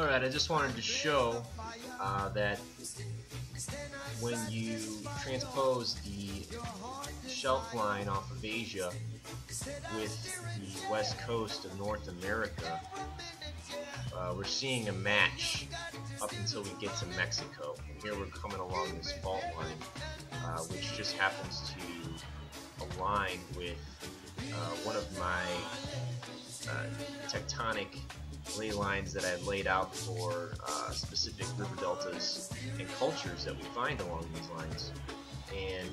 Alright, I just wanted to show that when you transpose the shelf line off of Asia with the west coast of North America, we're seeing a match up until we get to Mexico. And here we're coming along this fault line, which just happens to align with one of my tectonic ley lines that I've laid out for specific river deltas and cultures that we find along these lines. And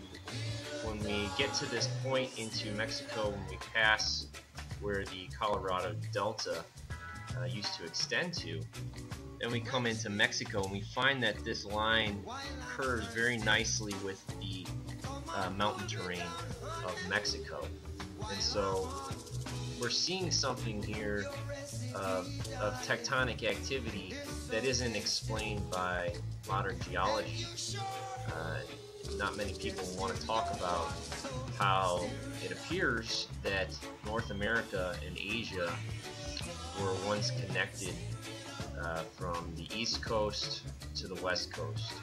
when we get to this point into Mexico, when we pass where the Colorado Delta used to extend to, then we come into Mexico and we find that this line curves very nicely with the mountain terrain of Mexico. And so we're seeing something here of tectonic activity that isn't explained by modern geology. Not many people want to talk about how it appears that North America and Asia were once connected from the East Coast to the West Coast.